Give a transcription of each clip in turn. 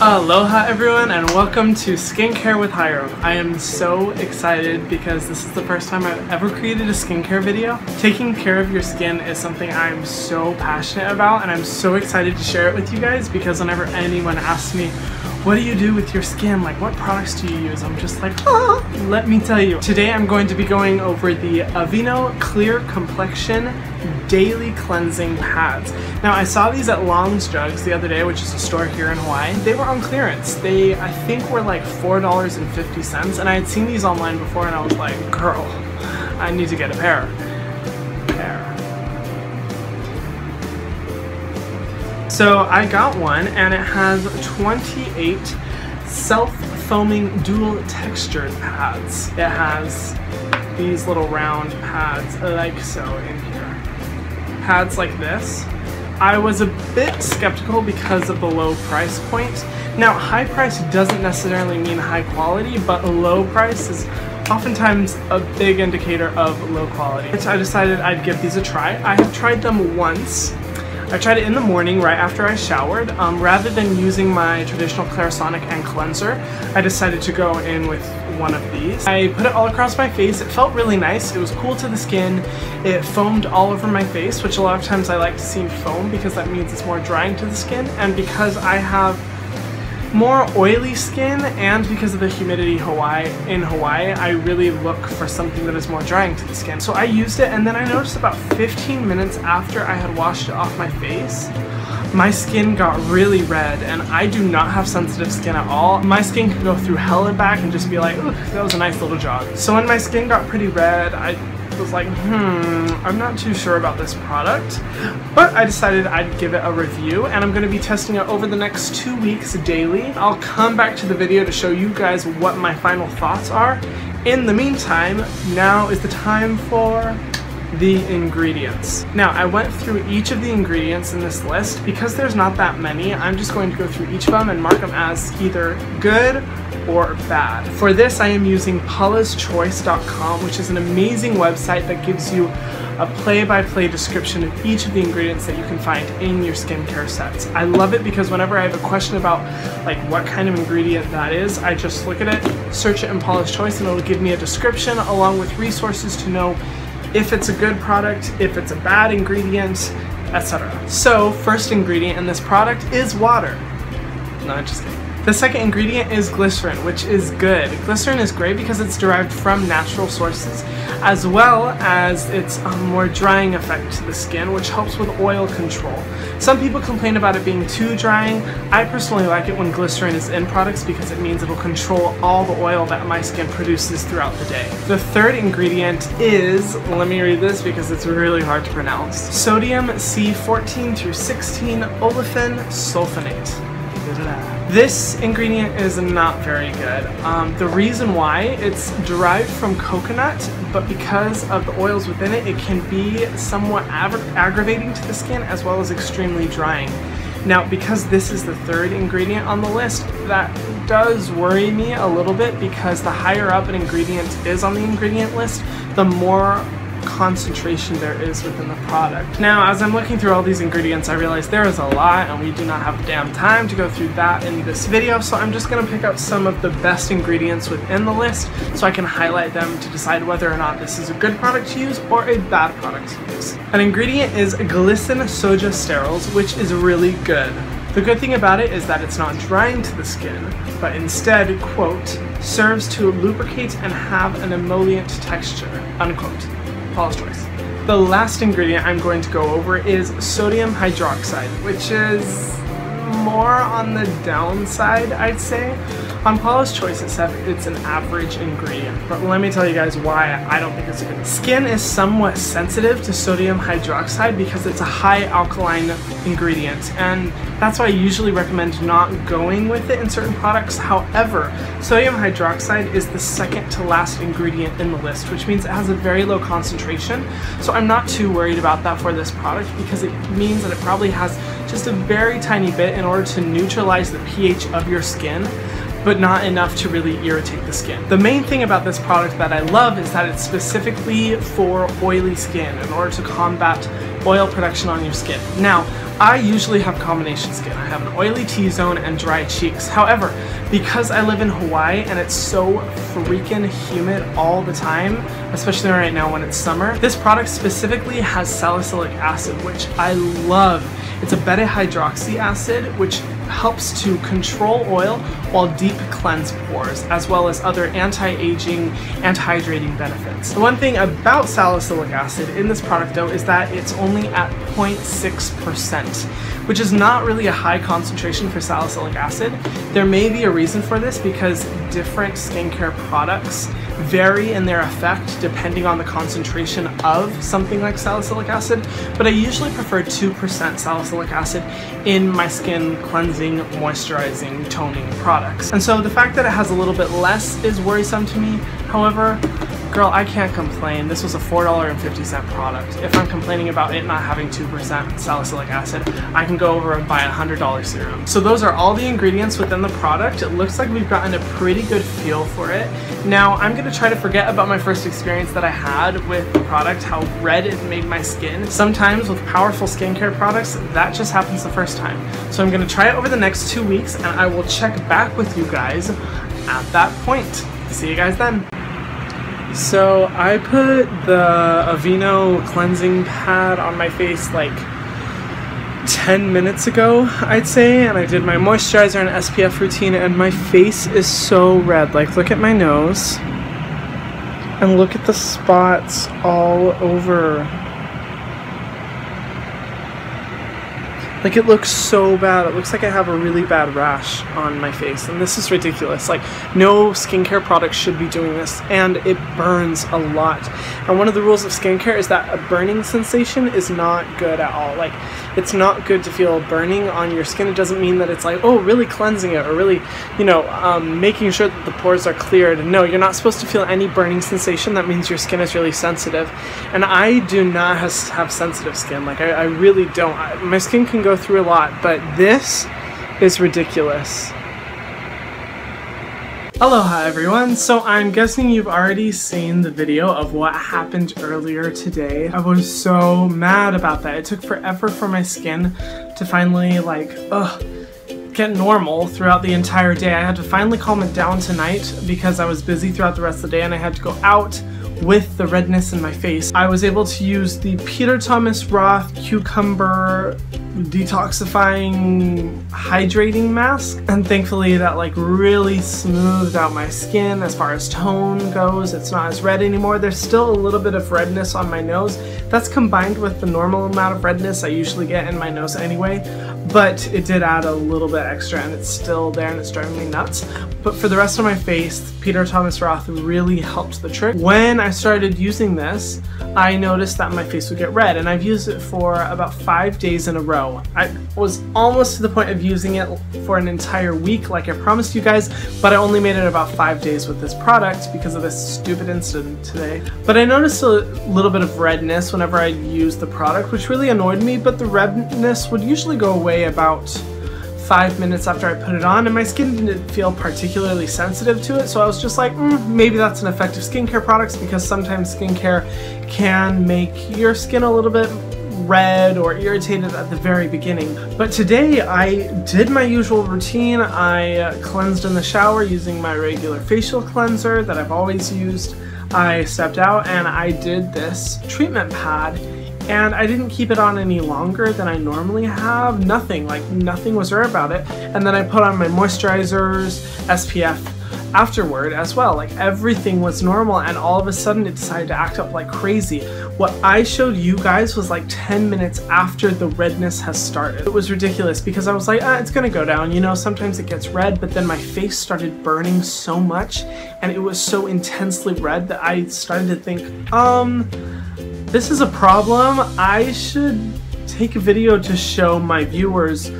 Aloha everyone and welcome to Skincare with Hyram. I am so excited because this is the first time I've ever created a skincare video. Taking care of your skin is something I'm so passionate about, and I'm so excited to share it with you guys because whenever anyone asks me, what do you do with your skin? Like, what products do you use? I'm just like, ah! Let me tell you. Today I'm going to be going over the Aveeno Clear Complexion Daily Cleansing Pads. Now, I saw these at Long's Drugs the other day, which is a store here in Hawaii. They were on clearance. They, I think, were like $4.50, and I had seen these online before, and I was like, girl, I need to get a pair. So I got one, and it has 28 self-foaming dual textured pads. It has these little round pads like so in here. Pads like this. I was a bit skeptical because of the low price point. Now, high price doesn't necessarily mean high quality, but low price is oftentimes a big indicator of low quality. So I decided I'd give these a try. I have tried them once. I tried it in the morning right after I showered. Rather than using my traditional Clarisonic and cleanser, I decided to go in with one of these. I put it all across my face. It felt really nice. It was cool to the skin. It foamed all over my face, which a lot of times I like to see foam because that means it's more drying to the skin. And because I have more oily skin and because of the humidity in Hawaii, I really look for something that is more drying to the skin. So I used it, and then I noticed about 15 minutes after I had washed it off my face, my skin got really red, and I do not have sensitive skin at all. My skin could go through hell and back and just be like, ooh, that was a nice little jog. So when my skin got pretty red, I was like, I'm not too sure about this product, but I decided I'd give it a review, and I'm going to be testing it over the next 2 weeks daily. I'll come back to the video to show you guys what my final thoughts are. In the meantime, now is the time for the ingredients. Now, I went through each of the ingredients in this list. Because there's not that many, I'm just going to go through each of them and mark them as either good or bad. For this, I am using paulaschoice.com, which is an amazing website that gives you a play-by-play description of each of the ingredients that you can find in your skincare sets. I love it because whenever I have a question about like what kind of ingredient that is, I just look at it, search it in Paula's Choice, and it'll give me a description along with resources to know if it's a good product, if it's a bad ingredient, etc. So, first ingredient in this product is water. No, I'm just kidding. The second ingredient is glycerin, which is good. Glycerin is great because it's derived from natural sources, as well as its more drying effect to the skin, which helps with oil control. Some people complain about it being too drying. I personally like it when glycerin is in products because it means it'll control all the oil that my skin produces throughout the day. The third ingredient is, let me read this because it's really hard to pronounce, sodium C14 through 16 olefin sulfonate. This ingredient is not very good. The reason why, it's derived from coconut, but because of the oils within it, it can be somewhat aggravating to the skin as well as extremely drying. Now, because this is the third ingredient on the list, that does worry me a little bit because the higher up an ingredient is on the ingredient list, the more concentration there is within the product. Now, as I'm looking through all these ingredients, I realize there is a lot, and we do not have damn time to go through that in this video, so I'm just going to pick up some of the best ingredients within the list so I can highlight them to decide whether or not this is a good product to use or a bad product to use. An ingredient is Glycine Soja Sterols, which is really good. The good thing about it is that it's not drying to the skin, but instead, quote, serves to lubricate and have an emollient texture, unquote. Paula's Choice. The last ingredient I'm going to go over is sodium hydroxide, which is more on the downside, I'd say. On Paula's Choice itself, it's an average ingredient, but let me tell you guys why I don't think it's a good. Skin is somewhat sensitive to sodium hydroxide because it's a high alkaline ingredient, and that's why I usually recommend not going with it in certain products. However, sodium hydroxide is the second to last ingredient in the list, which means it has a very low concentration, so I'm not too worried about that for this product because it means that it probably has just a very tiny bit in order to neutralize the pH of your skin, but not enough to really irritate the skin. The main thing about this product that I love is that it's specifically for oily skin in order to combat oil production on your skin. Now, I usually have combination skin. I have an oily T-zone and dry cheeks. However, because I live in Hawaii and it's so freaking humid all the time, especially right now when it's summer, this product specifically has salicylic acid, which I love. It's a beta-hydroxy acid, which helps to control oil while deep cleanse pores, as well as other anti-aging, anti-hydrating benefits. The one thing about salicylic acid in this product, though, is that it's only at 0.6%, which is not really a high concentration for salicylic acid. There may be a reason for this because different skincare products vary in their effect depending on the concentration of something like salicylic acid, but I usually prefer 2% salicylic acid in my skin cleansing, moisturizing, toning products. And so the fact that it has a little bit less is worrisome to me. However, girl, I can't complain. This was a $4.50 product. If I'm complaining about it not having 2% salicylic acid, I can go over and buy a $100 serum. So those are all the ingredients within the product. It looks like we've gotten a pretty good feel for it. Now, I'm gonna try to forget about my first experience that I had with the product, how red it made my skin. Sometimes with powerful skincare products, that just happens the first time. So I'm gonna try it over the next 2 weeks and I will check back with you guys at that point. See you guys then. So I put the Aveeno cleansing pad on my face like 10 minutes ago, I'd say, and I did my moisturizer and SPF routine, and my face is so red. Like, look at my nose, and look at the spots all over. Like, it looks so bad. It looks like I have a really bad rash on my face, and this is ridiculous. Like, no skincare product should be doing this, and it burns a lot. And one of the rules of skincare is that a burning sensation is not good at all. Like, it's not good to feel burning on your skin. It doesn't mean that it's like, oh, really cleansing it, or really, you know, making sure that the pores are cleared. No, you're not supposed to feel any burning sensation. That means your skin is really sensitive. And I do not have sensitive skin. Like, I really don't. My skin can go through a lot, but this is ridiculous. Aloha everyone. So I'm guessing you've already seen the video of what happened earlier today. I was so mad about that. It took forever for my skin to finally like get normal throughout the entire day. I had to finally calm it down tonight because I was busy throughout the rest of the day and I had to go out with the redness in my face. I was able to use the Peter Thomas Roth Cucumber Detoxifying Hydrating Mask, and thankfully that like really smoothed out my skin as far as tone goes. It's not as red anymore. There's still a little bit of redness on my nose. That's combined with the normal amount of redness I usually get in my nose anyway, but it did add a little bit extra, and it's still there and it's driving me nuts. But for the rest of my face, Peter Thomas Roth really helped the trick. When I started using this, I noticed that my face would get red, and I've used it for about 5 days in a row. I was almost to the point of using it for an entire week like I promised you guys, but I only made it about 5 days with this product because of this stupid incident today. But I noticed a little bit of redness whenever I used the product, which really annoyed me, but the redness would usually go away about 5 minutes after I put it on, and my skin didn't feel particularly sensitive to it, so I was just like, maybe that's an effective skincare product, because sometimes skincare can make your skin a little bit red or irritated at the very beginning. But today I did my usual routine. I cleansed in the shower using my regular facial cleanser that I've always used. I stepped out and I did this treatment pad, and I didn't keep it on any longer than I normally have. Nothing, like nothing was rare about it. And then I put on my moisturizers, SPF afterward as well. Like everything was normal, and all of a sudden it decided to act up like crazy. What I showed you guys was like 10 minutes after the redness has started. It was ridiculous because I was like, it's gonna go down, you know, sometimes it gets red, but then my face started burning so much and it was so intensely red that I started to think, this is a problem. I should take a video to show my viewers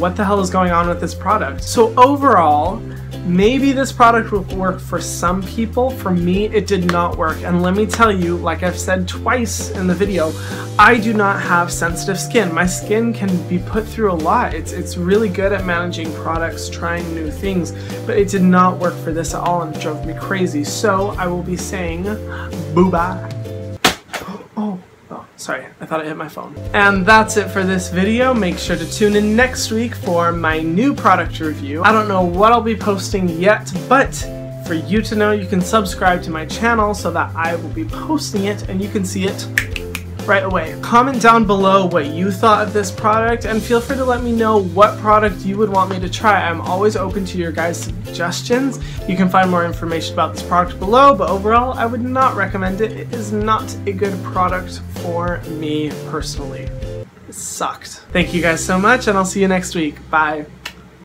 what the hell is going on with this product. So overall, maybe this product will work for some people. For me, it did not work. And let me tell you, like I've said twice in the video, I do not have sensitive skin. My skin can be put through a lot. It's really good at managing products, trying new things, but it did not work for this at all, and it drove me crazy. So I will be saying boo-bye. Sorry, I thought I hit my phone. And that's it for this video. Make sure to tune in next week for my new product review. I don't know what I'll be posting yet, but for you to know, you can subscribe to my channel so that I will be posting it and you can see it right away. Comment down below what you thought of this product and feel free to let me know what product you would want me to try. I'm always open to your guys' suggestions. You can find more information about this product below, but overall I would not recommend it. It is not a good product for me personally. It sucked. Thank you guys so much and I'll see you next week. Bye.